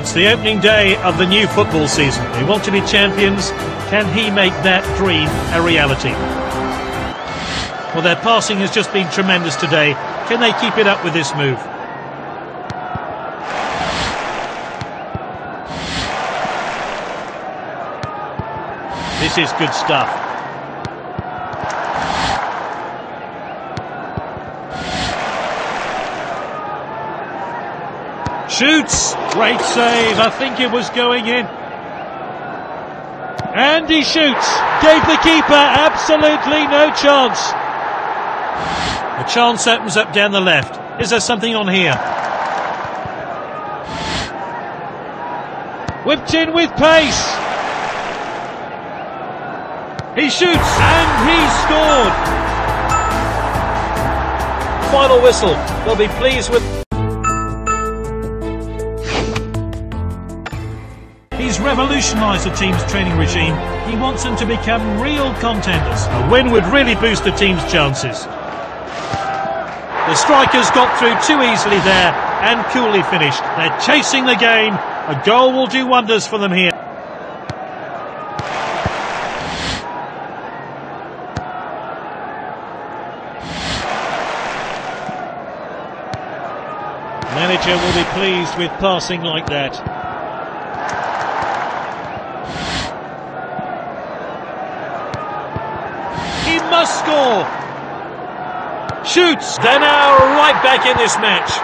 It's the opening day of the new football season. We want to be champions. Can he make that dream a reality? Well, their passing has just been tremendous today. Can they keep it up with this move? This is good stuff. Shoots! Great save. I think it was going in. And he shoots. Gave the keeper absolutely no chance. The chance opens up down the left. Is there something on here? Whipped in with pace. He shoots and he scored. Final whistle. They'll be pleased with. He's revolutionised the team's training regime. He wants them to become real contenders. A win would really boost the team's chances. The strikers got through too easily there and coolly finished. They're chasing the game. A goal will do wonders for them here. Manager will be pleased with passing like that. He must score. Shoots. They're now right back in this match.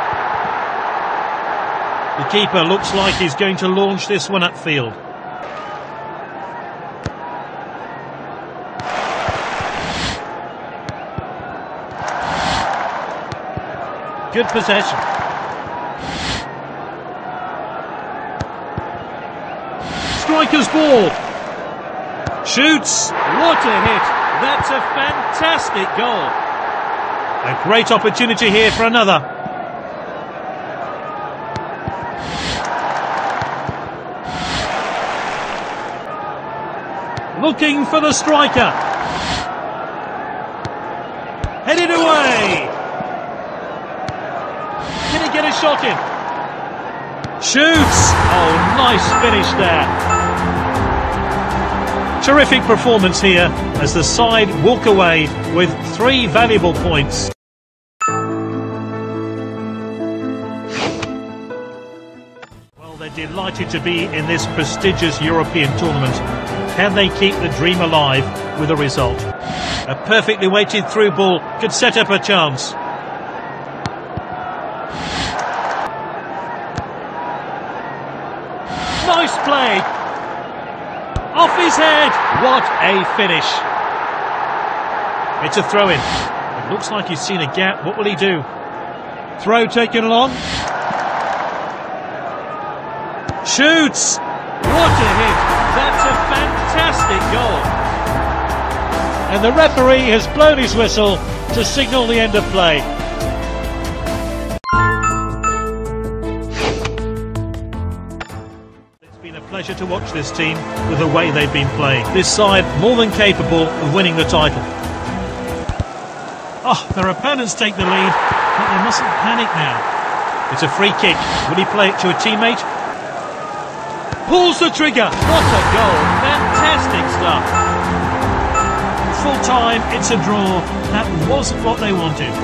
The keeper looks like he's going to launch this one upfield. Good possession. Striker's ball. Shoots. What a hit. That's a fantastic goal. A great opportunity here for another. Looking for the striker. Headed away. Can he get a shot in? Shoots. Oh, nice finish there. Terrific performance here as the side walk away with 3 valuable points. Well, they're delighted to be in this prestigious European tournament. Can they keep the dream alive with a result? A perfectly weighted through ball could set up a chance. Nice play. Off his head! What a finish! It's a throw-in. It looks like he's seen a gap. What will he do? Throw taken along. Shoots! What a hit! That's a fantastic goal! And the referee has blown his whistle to signal the end of play. Pleasure to watch this team with the way they've been playing. This side more than capable of winning the title. Oh, their opponents take the lead, but they mustn't panic now. It's a free kick. Will he play it to a teammate? Pulls the trigger. What a goal. Fantastic stuff. Full time, it's a draw. That wasn't what they wanted.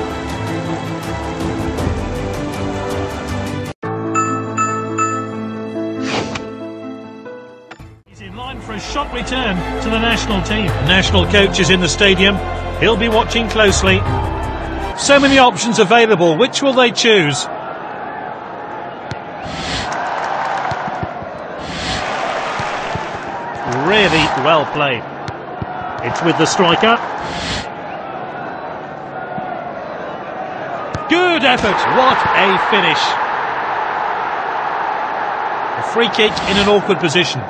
For a shot return to the national team. The national coach is in the stadium. He'll be watching closely. So many options available. Which will they choose? Really well played. It's with the striker. Good effort. What a finish. A free kick in an awkward position.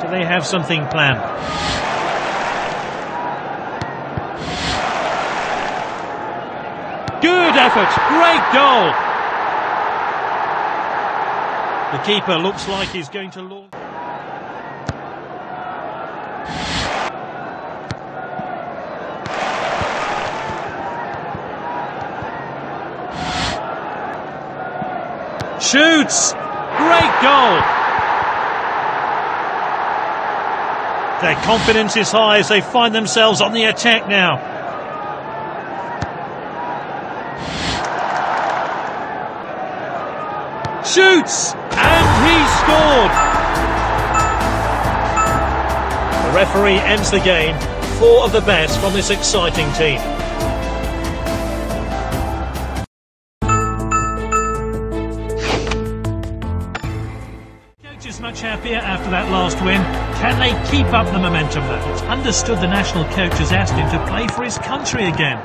Do they have something planned? Good effort! Great goal! The keeper looks like he's going to launch. Shoots! Great goal! Their confidence is high as they find themselves on the attack now. Shoots! And he scored! The referee ends the game. Four of the best from this exciting team. Coach is much happier after that last win. Can they keep up the momentum though? It's understood the national coach has asked him to play for his country again.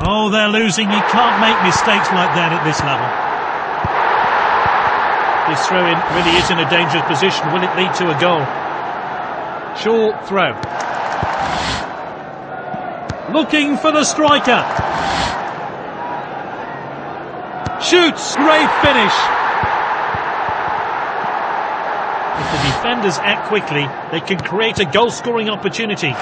Oh, they're losing. You can't make mistakes like that at this level. This throw-in really is in a dangerous position. Will it lead to a goal? Short throw. Looking for the striker. Shoots. Great finish. If the defenders act quickly, they can create a goal-scoring opportunity.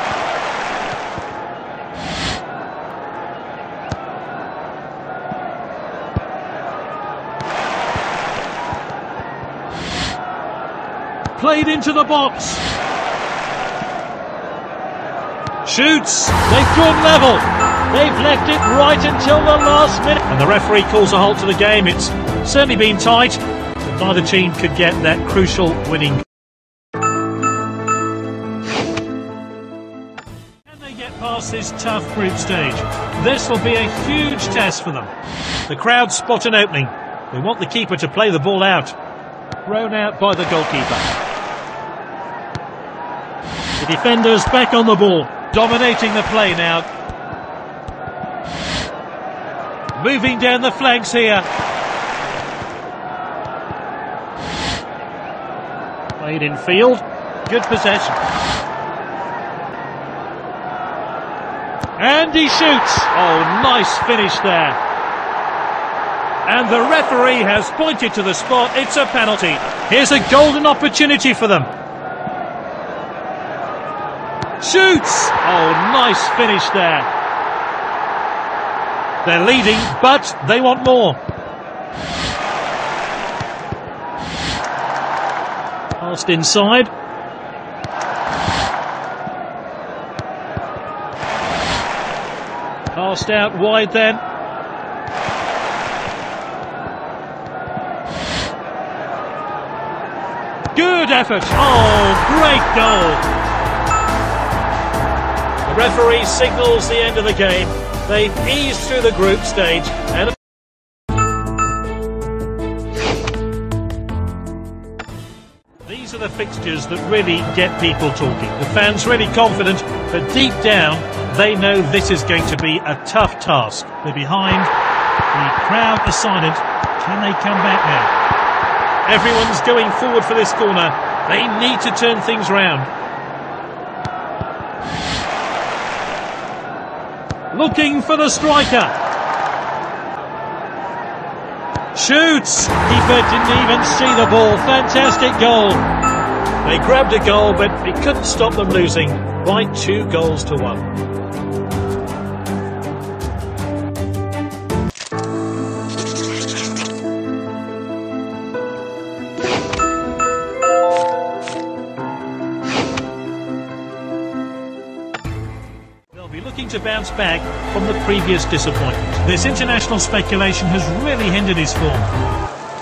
Played into the box. Shoots. They've drawn level. They've left it right until the last minute. And the referee calls a halt to the game. It's certainly been tight, but neither team could get that crucial winning. Can they get past this tough group stage? This will be a huge test for them. The crowd spot an opening. They want the keeper to play the ball out. Thrown out by the goalkeeper. The defenders back on the ball. Dominating the play now. Moving down the flanks here. Played in field. Good possession. And he shoots. Oh, nice finish there. And the referee has pointed to the spot. It's a penalty. Here's a golden opportunity for them. Shoots! Oh, nice finish there. They're leading, but they want more. Passed inside. Passed out wide then. Good effort. Oh, great goal. Referee signals the end of the game. They've eased through the group stage and these are the fixtures that really get people talking. The fans really confident, but deep down they know this is going to be a tough task. They're behind, the crowd are silent. Can they come back now? Everyone's going forward for this corner. They need to turn things round. Looking for the striker. Shoots. Keeper didn't even see the ball. Fantastic goal. They grabbed a goal, but it couldn't stop them losing by 2-1. To bounce back from the previous disappointment. This international speculation has really hindered his form.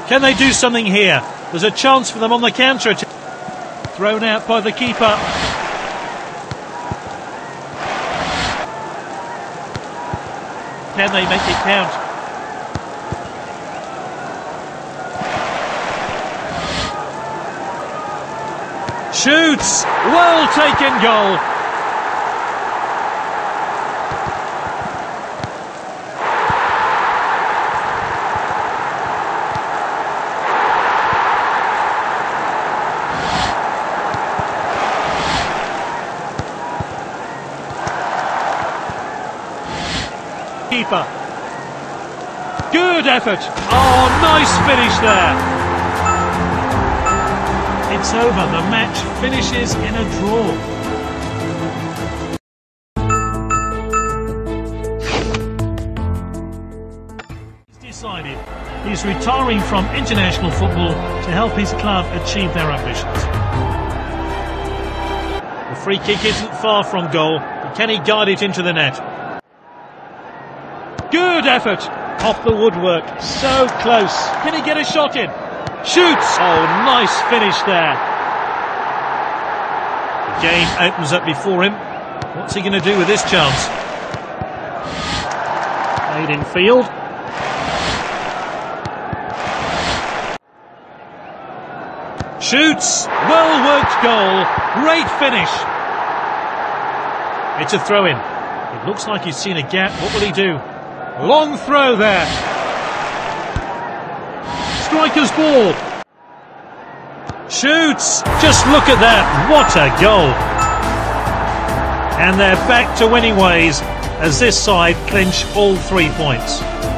Can they do something here? There's a chance for them on the counter. Thrown out by the keeper. Can they make it count? Shoots! Well taken goal! Keeper. Good effort. Oh, nice finish there. It's over. The match finishes in a draw. He's decided he's retiring from international football to help his club achieve their ambitions. Free kick isn't far from goal. Can he guard it into the net? Good effort. Off the woodwork. So close. Can he get a shot in? Shoots. Oh, nice finish there. The game opens up before him. What's he going to do with this chance? Played in field. Shoots. Well worked goal. Great finish. It's a throw-in. It looks like he's seen a gap. What will he do? Long throw there. Striker's ball. Shoots. Just look at that. What a goal. And they're back to winning ways as this side clinch all 3 points.